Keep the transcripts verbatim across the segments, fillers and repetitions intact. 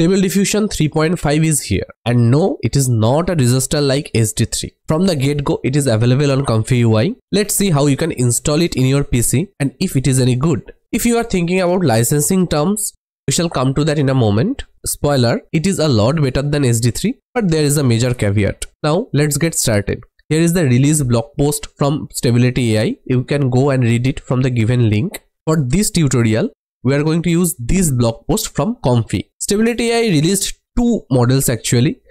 Stable Diffusion three point five is here, and no, it is not a resistor like S D three. From the get-go, it is available on Comfy U I. Let's see how you can install it in your P C and if it is any good. If you are thinking about licensing terms, we shall come to that in a moment. Spoiler, it is a lot better than S D three, but there is a major caveat. Now, let's get started. Here is the release blog post from Stability A I. You can go and read it from the given link. For this tutorial, we are going to use this blog post from Comfy. Stability A I released two models actually,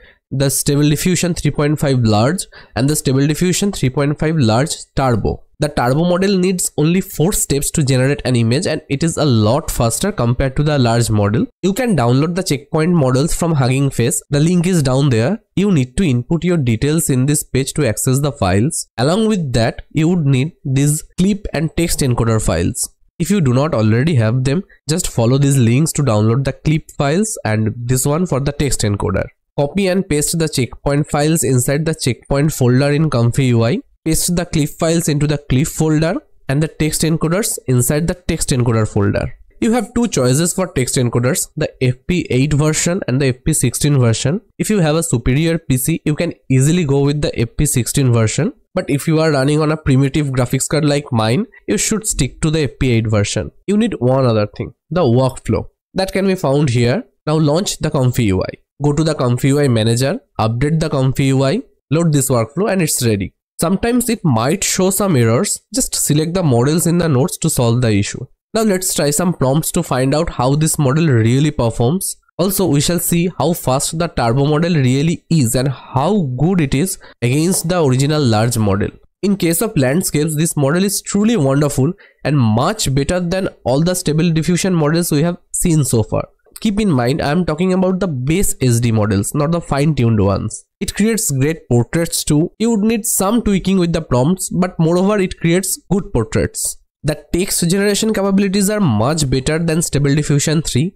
the Stable Diffusion three point five Large and the Stable Diffusion three point five Large Turbo. The Turbo model needs only four steps to generate an image and it is a lot faster compared to the Large model. You can download the checkpoint models from Hugging Face. The link is down there. You need to input your details in this page to access the files. Along with that, you would need these clip and text encoder files. If you do not already have them, just follow these links to download the clip files and this one for the text encoder. Copy and paste the checkpoint files inside the checkpoint folder in Comfy U I. Paste the clip files into the clip folder and the text encoders inside the text encoder folder. You have two choices for text encoders, the F P eight version and the F P sixteen version. If you have a superior P C, you can easily go with the F P sixteen version. But if you are running on a primitive graphics card like mine, you should stick to the F P eight version. You need one other thing, the workflow. That can be found here. Now launch the Comfy U I. Go to the Comfy U I manager, update the Comfy U I, load this workflow and it's ready. Sometimes it might show some errors. Just select the models in the notes to solve the issue. Now let's try some prompts to find out how this model really performs. Also, we shall see how fast the Turbo model really is and how good it is against the original Large model. In case of landscapes, this model is truly wonderful and much better than all the Stable Diffusion models we have seen so far. Keep in mind, I am talking about the base S D models, not the fine-tuned ones. It creates great portraits too. You would need some tweaking with the prompts, but moreover, it creates good portraits. The text generation capabilities are much better than Stable Diffusion three.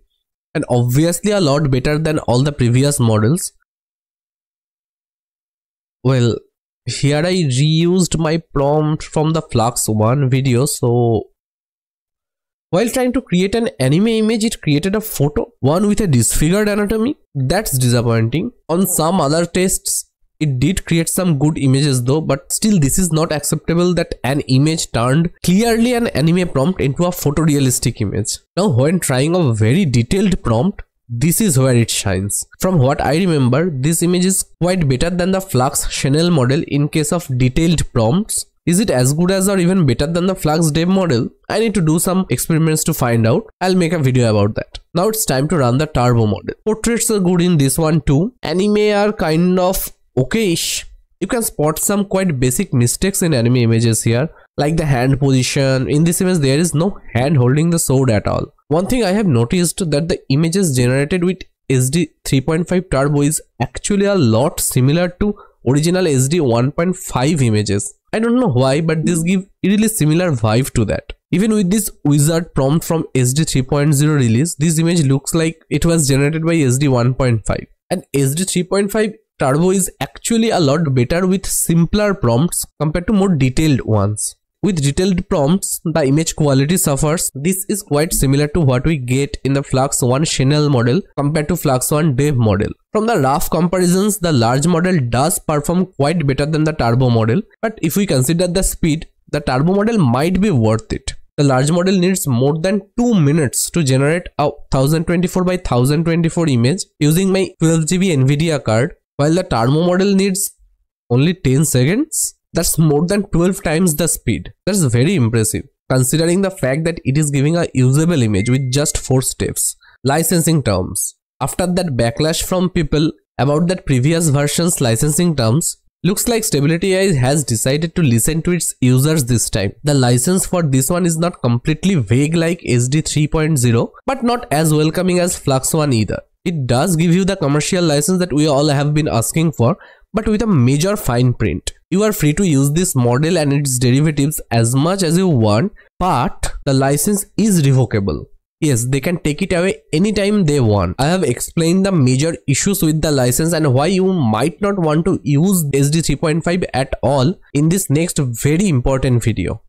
And obviously a lot better than all the previous models. Well, here I reused my prompt from the Flux one video. So while trying to create an anime image, it created a photo, one with a disfigured anatomy. That's disappointing. On some other tests, it did create some good images though, but still this is not acceptable that an image turned clearly an anime prompt into a photorealistic image. Now when trying a very detailed prompt, this is where it shines. From what I remember, this image is quite better than the Flux Chanel model in case of detailed prompts. Is it as good as or even better than the Flux Dev model? I need to do some experiments to find out. I'll make a video about that. Now it's time to run the Turbo model. Portraits are good in this one too. Anime are kind of okay-ish. You can spot some quite basic mistakes in anime images here, like the hand position. In this image, there is no hand holding the sword at all. One thing I have noticed that the images generated with S D three point five Turbo is actually a lot similar to original S D one point five images. I don't know why, but this gives really similar vibe to that. Even with this wizard prompt from S D three point zero release, this image looks like it was generated by S D one point five. And S D three point five Turbo is actually a lot better with simpler prompts compared to more detailed ones. With detailed prompts, the image quality suffers. This is quite similar to what we get in the Flux one Chanel model compared to Flux one Dev model. From the rough comparisons, the Large model does perform quite better than the Turbo model, but if we consider the speed, the Turbo model might be worth it. The Large model needs more than two minutes to generate a ten twenty-four by ten twenty-four image using my twelve gigabyte NVIDIA card. While the Turbo model needs only ten seconds, that's more than twelve times the speed. That's very impressive, considering the fact that it is giving a usable image with just four steps. Licensing terms. After that backlash from people about that previous version's licensing terms, looks like Stability A I has decided to listen to its users this time. The license for this one is not completely vague like S D three point zero, but not as welcoming as Flux one either. It does give you the commercial license that we all have been asking for, but with a major fine print. You are free to use this model and its derivatives as much as you want, but the license is revocable. Yes, they can take it away anytime they want. I have explained the major issues with the license and why you might not want to use S D three point five at all in this next very important video.